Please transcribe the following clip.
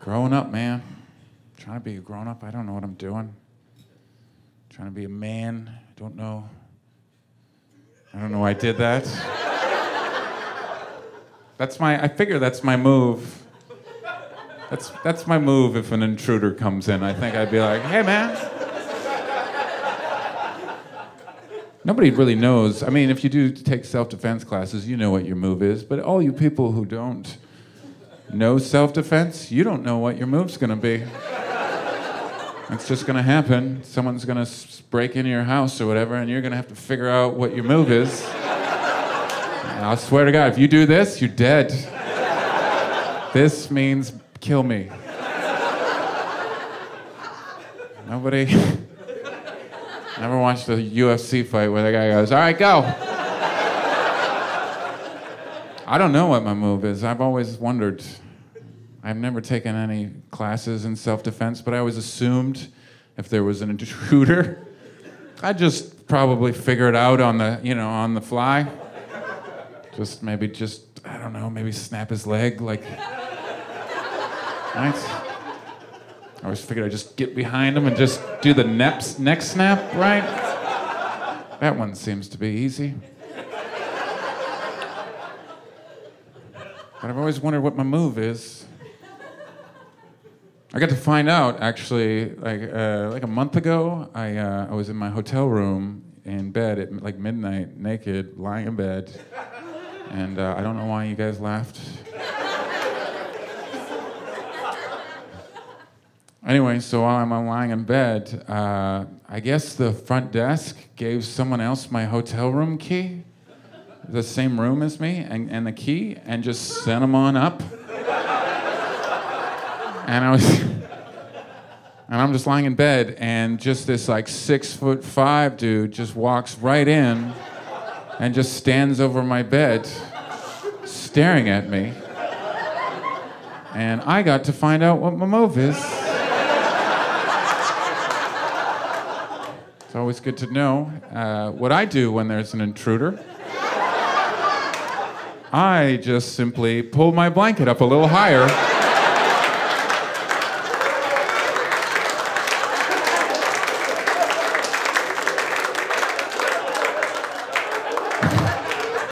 Growing up, man. I'm trying to be a grown up. I don't know what I'm doing. I'm trying to be a man. I don't know. I don't know why I did that. I figure that's my move. That's my move if an intruder comes in. I think I'd be like, hey, man. Nobody really knows. I mean, if you do take self-defense classes, you know what your move is. But all you people who don't know self-defense, you don't know what your move's going to be. It's just going to happen. Someone's going to break into your house or whatever, and you're going to have to figure out what your move is. And I swear to God, if you do this, you're dead. This means kill me. Nobody never watched a UFC fight where the guy goes, all right, go. I don't know what my move is. I've always wondered. I've never taken any classes in self-defense, but I always assumed if there was an intruder, I'd just probably figure it out on the, on the fly. Just, I don't know, maybe snap his leg, like. Right? I always figured I'd just get behind him and just do the neck snap, right? That one seems to be easy. But I've always wondered what my move is. I got to find out, actually, like a month ago, I was in my hotel room in bed at like midnight, naked, lying in bed. And I don't know why you guys laughed. Anyway, so while I'm lying in bed, I guess the front desk gave someone else my hotel room key, the same room as me, and the key, and just sent them on up. And I'm just lying in bed, and just this like 6'5" dude just walks right in and just stands over my bed, staring at me. And I got to find out what my move is. It's always good to know what I do when there's an intruder. I just simply pull my blanket up a little higher.